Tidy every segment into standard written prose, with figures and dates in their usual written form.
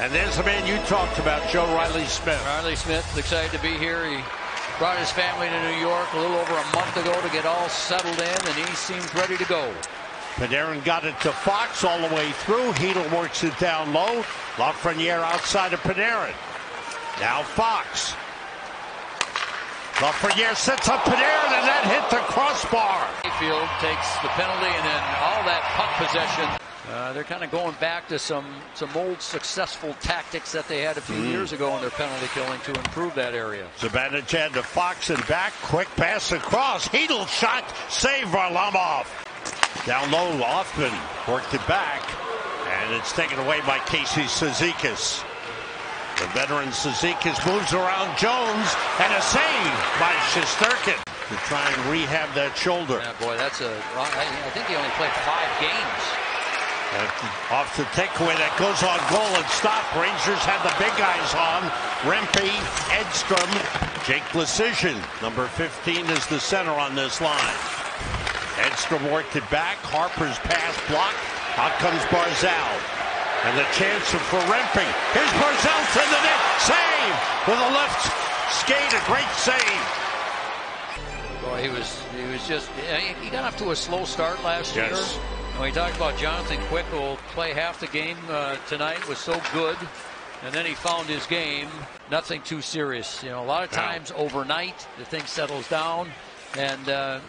And there's the man you talked about, Joe Riley Smith. Riley Smith, excited to be here. He brought his family to New York a little over a month ago to get all settled in, and he seems ready to go. Panarin got it to Fox all the way through. Heedle works it down low. Lafreniere outside of Panarin. Now Fox. Lafreniere sets up Panarin, and that hit the crossbar. Mayfield takes the penalty, and then all that puck possession. They're kind of going back to some old successful tactics that they had a few years ago in their penalty killing to improve that area. Zibanejad to Fox and back. Quick pass across. Heedle shot. Save Varlamov. Down low, Hoffman worked it back, and it's taken away by Casey Cizikas. The veteran Cizikas moves around Jones, and a save by Shesterkin to try and rehab that shoulder. Yeah, boy, that's I think he only played 5 games. And off the takeaway that goes on goal and stop. Rangers had the big guys on. Rempe, Edstrom, Jake Blasichin. Number 15 is the center on this line. Edstrom worked it back. Harper's pass blocked. Out comes Barzal. And the chance for Rempe. Here's Barzal to the net. Save! With a left skate. A great save. Boy, he was just... He got off to a slow start last year. And we talked about Jonathan Quick, who will play half the game tonight, was so good. And then he found his game. Nothing too serious. You know, a lot of times overnight, the thing settles down. And...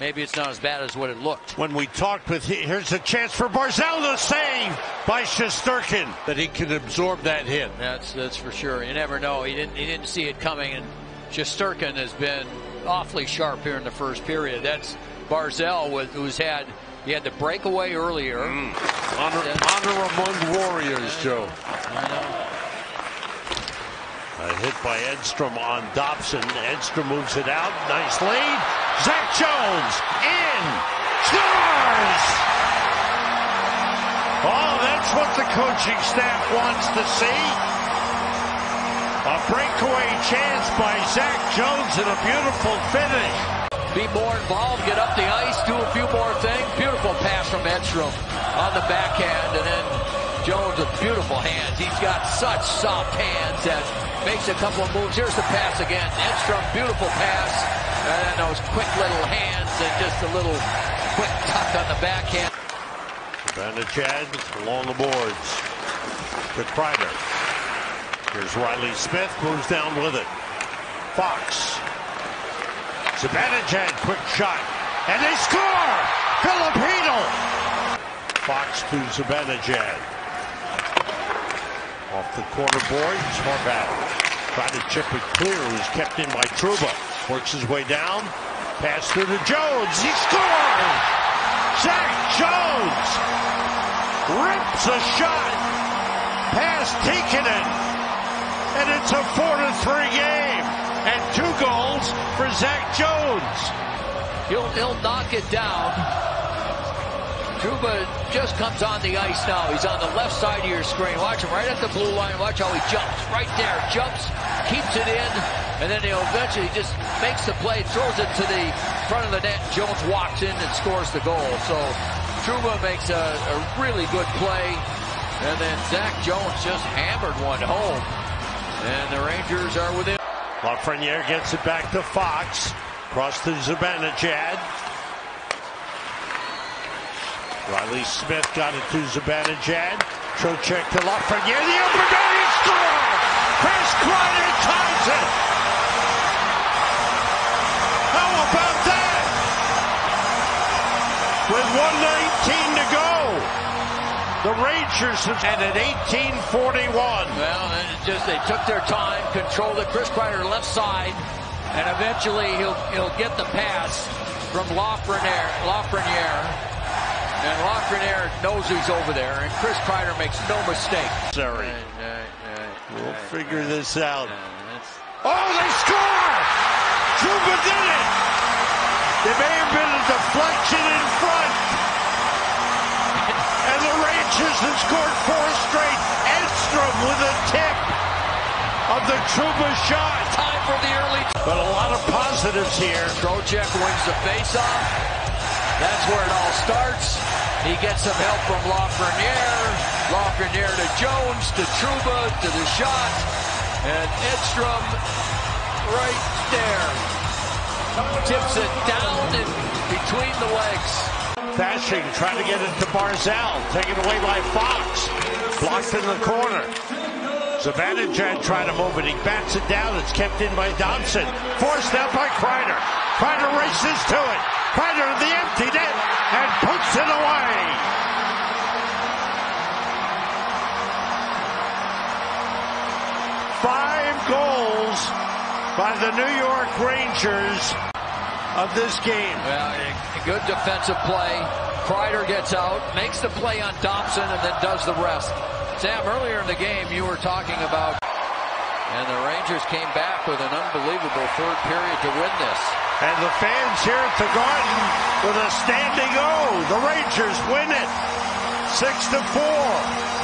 maybe it's not as bad as what it looked. When we talked with him, here's a chance for Barzal to save by Shesterkin. That he could absorb that hit. That's for sure. You never know. He didn't see it coming, and Shesterkin has been awfully sharp here in the first period. That's Barzal who's had the breakaway earlier. Honor among warriors, Joe. I know. A hit by Edstrom on Dobson. Edstrom moves it out. Nice lead. Zach Jones in. Scores! Oh, that's what the coaching staff wants to see. A breakaway chance by Zach Jones and a beautiful finish. Be more involved. Get up the ice. Do a few more things. Beautiful pass from Edstrom on the backhand. And then Jones with beautiful hands. He's got such soft hands that... makes a couple of moves. Here's the pass again. Edstrom, beautiful pass. And those quick little hands and just a little quick tuck on the backhand. Zibanejad along the boards to Kreider. Here's Riley Smith, moves down with it. Fox. Zibanejad, quick shot. And they score! Philip Heedle! Fox to Zibanejad. Off the corner boards, Horvat tried to chip it clear. It was kept in by Trouba. Works his way down. Pass through to Jones. He scored! Zach Jones rips a shot. Pass taken in. And it's a 4-3 game. And 2 goals for Zach Jones. He'll knock it down. Trouba just comes on the ice now. He's on the left side of your screen. Watch him right at the blue line. Watch how he jumps right there. Jumps, keeps it in, and then he'll eventually just makes the play, throws it to the front of the net. Jones walks in and scores the goal. So Trouba makes a really good play, and then Zach Jones just hammered one home. And the Rangers are within. Lafreniere gets it back to Fox. Cross to Zibanejad. Riley Smith got it to Zibanejad. Trocheck to Lafreniere. The Albertonian score! Chris Kreider ties it! How about that? With 1:19 to go, the Rangers have had at 18:41. Well, it's just they took their time, controlled it. Chris Kreider left side, and eventually he'll get the pass from Lafreniere. And Lafreniere knows who's over there, and Chris Kreider makes no mistake. Sorry. We'll figure this out. Oh, they score! Trouba did it! There may have been a deflection in front. And the Rangers have scored 4 straight. Edstrom with a tip of the Trouba shot. Time for the early... But a lot of positives here. Trocheck wins the faceoff. That's where it all starts. He gets some help from Lafreniere. Lafreniere to Jones, to Trouba, to the shot, and Edstrom right there. Tips it down and between the legs. Bashing, trying to get it to Barzal, taken away by Fox. Blocked in the corner. Zibanejad trying to move it. He bats it down. It's kept in by Dobson. Forced out by Kreider. Kreider races to it. Kreider in the empty net and puts it away. Five goals by the New York Rangers of this game. Well, good defensive play. Kreider gets out, makes the play on Dobson, and then does the rest. Sam, earlier in the game you were talking about, and the Rangers came back with an unbelievable third period to win this. And the fans here at the Garden with a standing O. The Rangers win it 6-4.